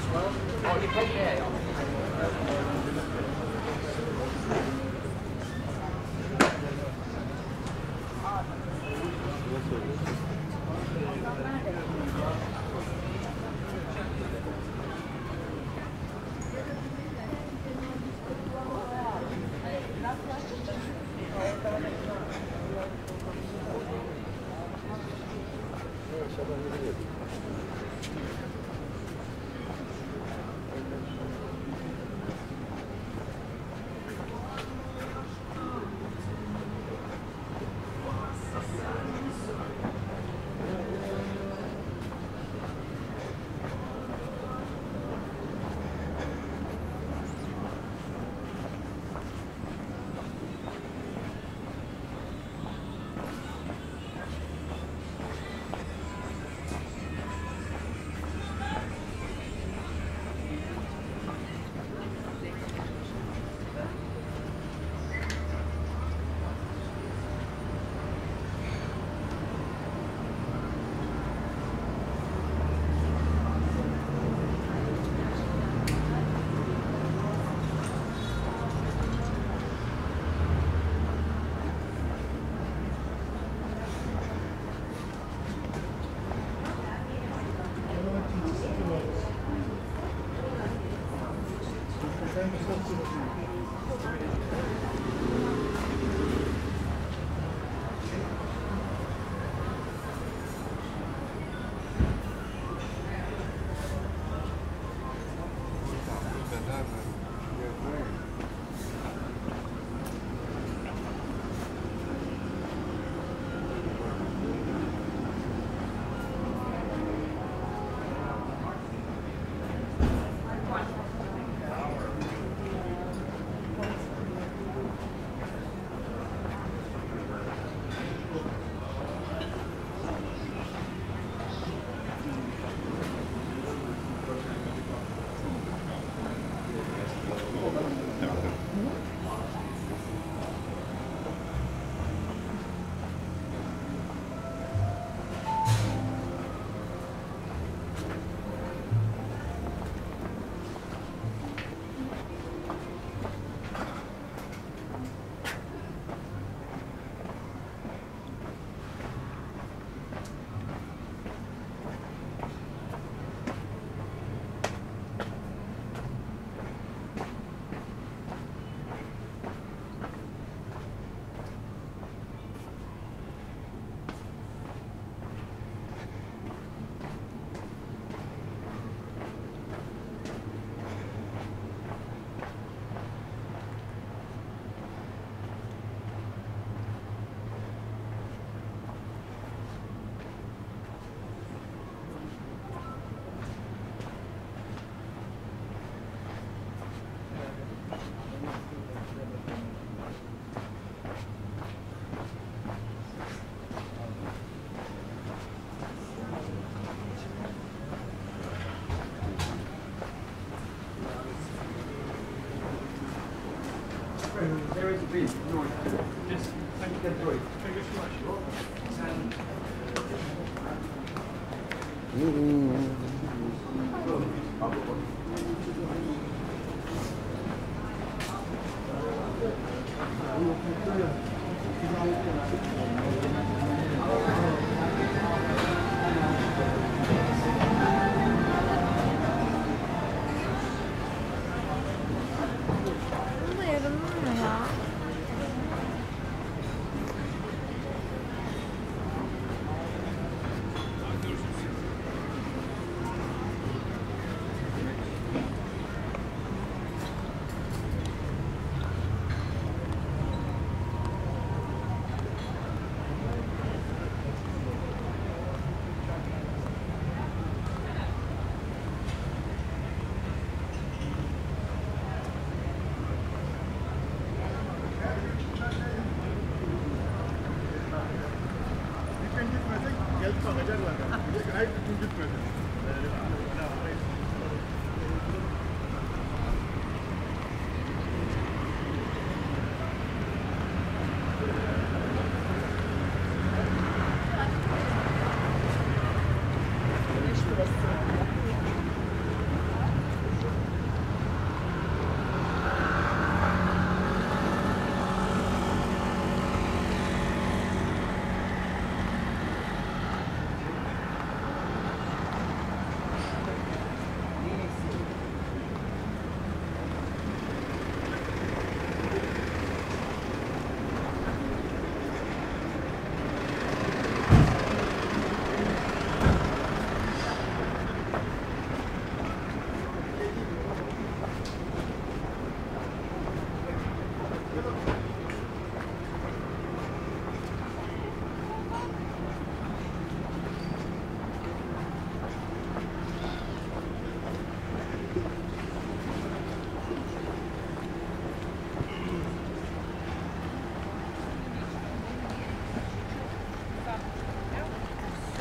as well? Oh, you paid there.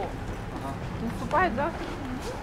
что? Ага. Наступает завтрашний день.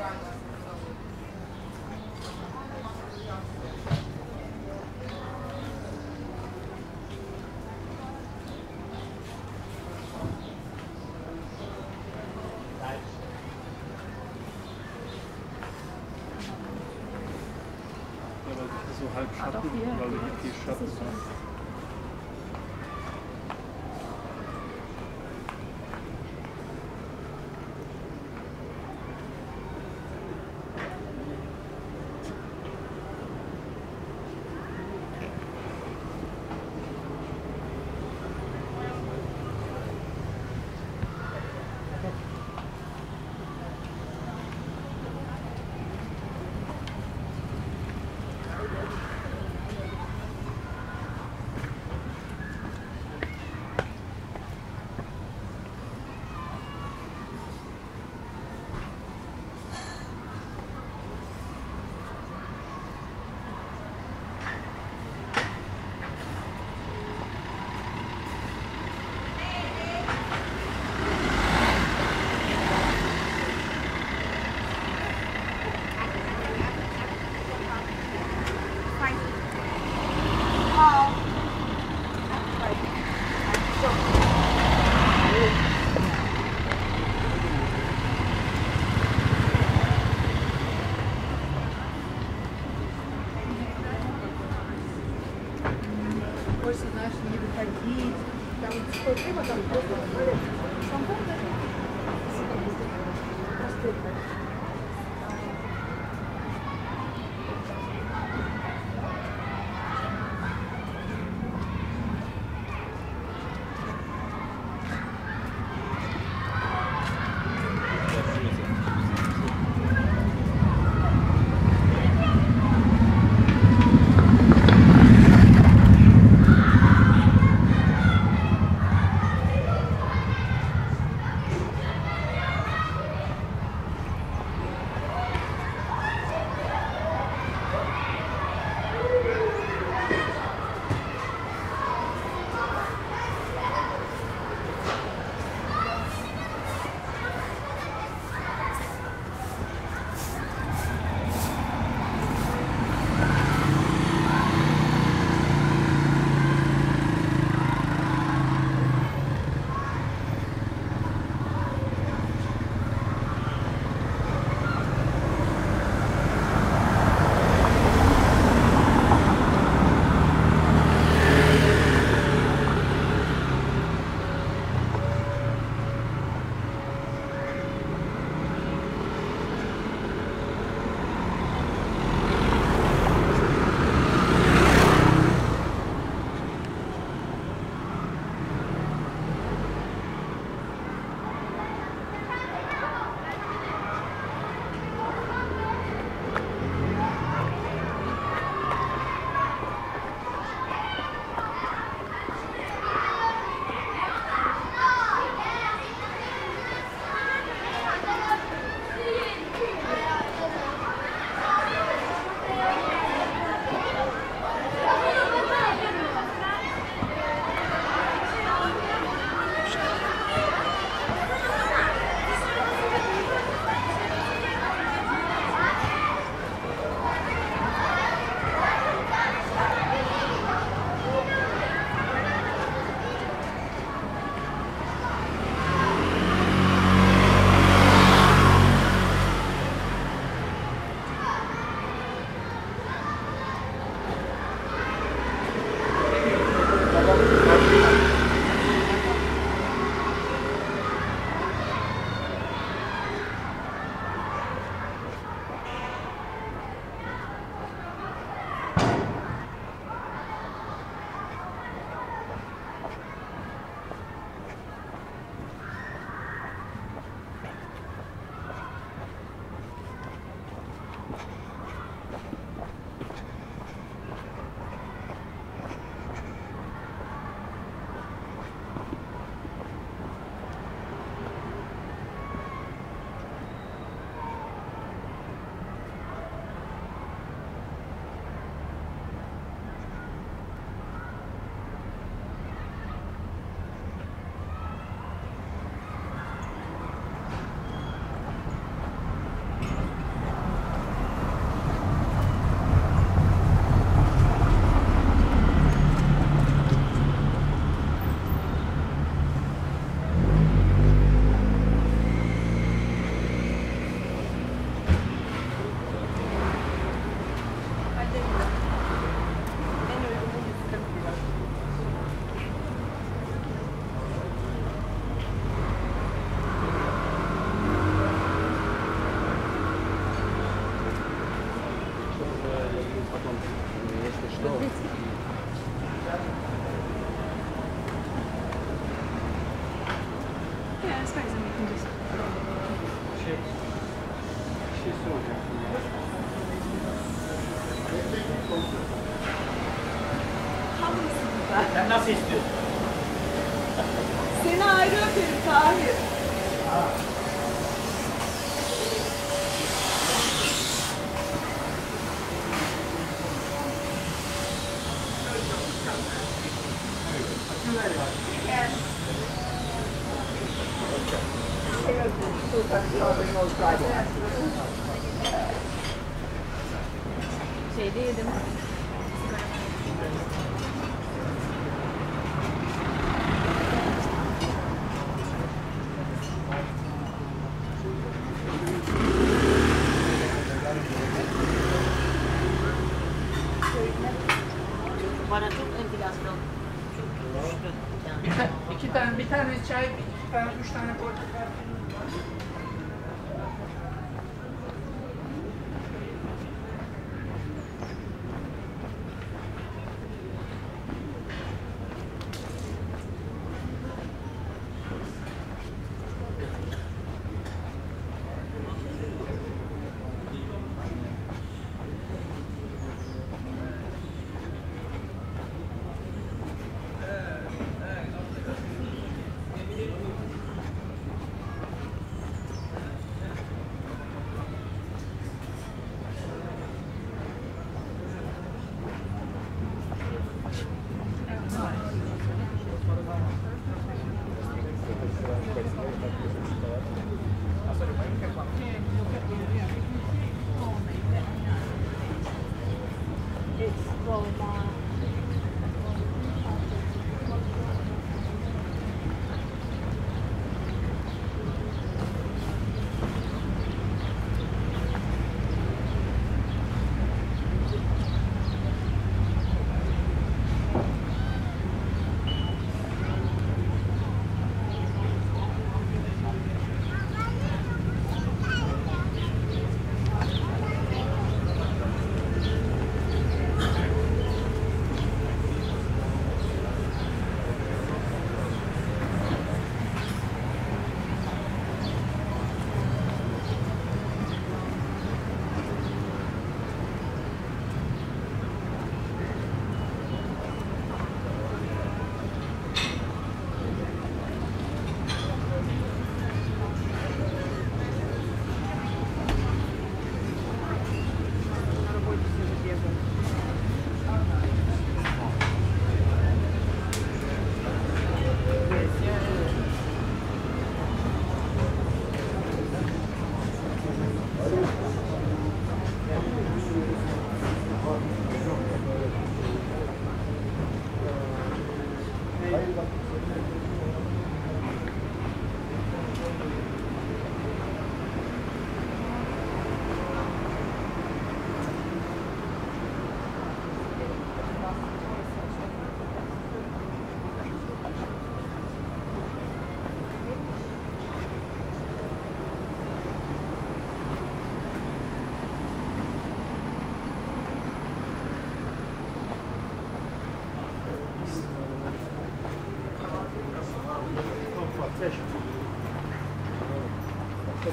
So halb Schatten, doch, ja, weil wir hier viel Schatten haben. Sen nasıl istiyorsun? Seni ayrı öperim Tahir. Şeyde yedim. Bana çok enflasyon, çok düştü. Yani. Bir tane çay, 2 tane, 3 tane portakal.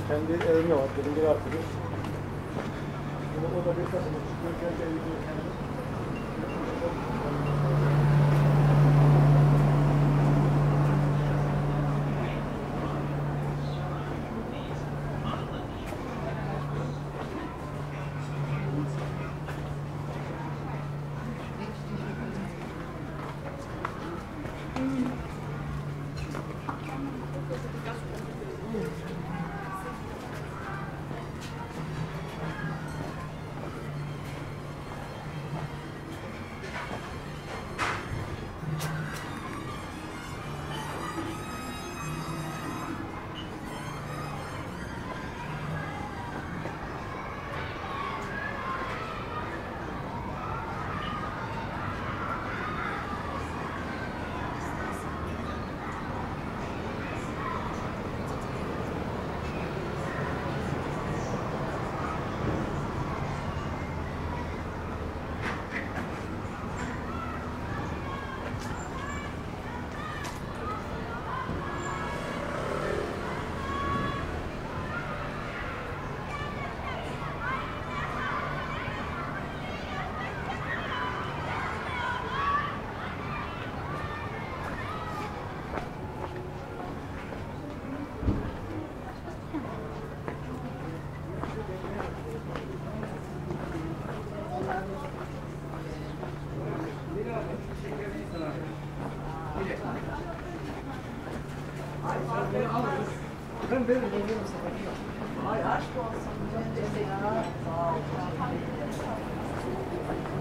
Kendi evimde var, dedim geri atıyoruz. O da bir kasada çıkıyor, kendi evimde kendi. Ay aşk olsun. Çok teşekkürler. Sağ ol. Hadi görüşürüz.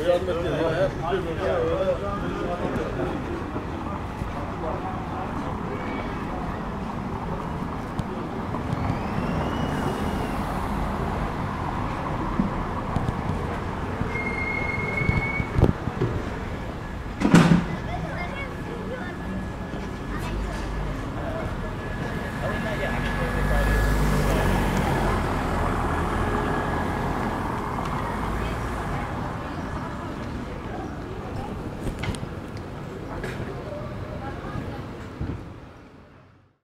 Yarısınız ya.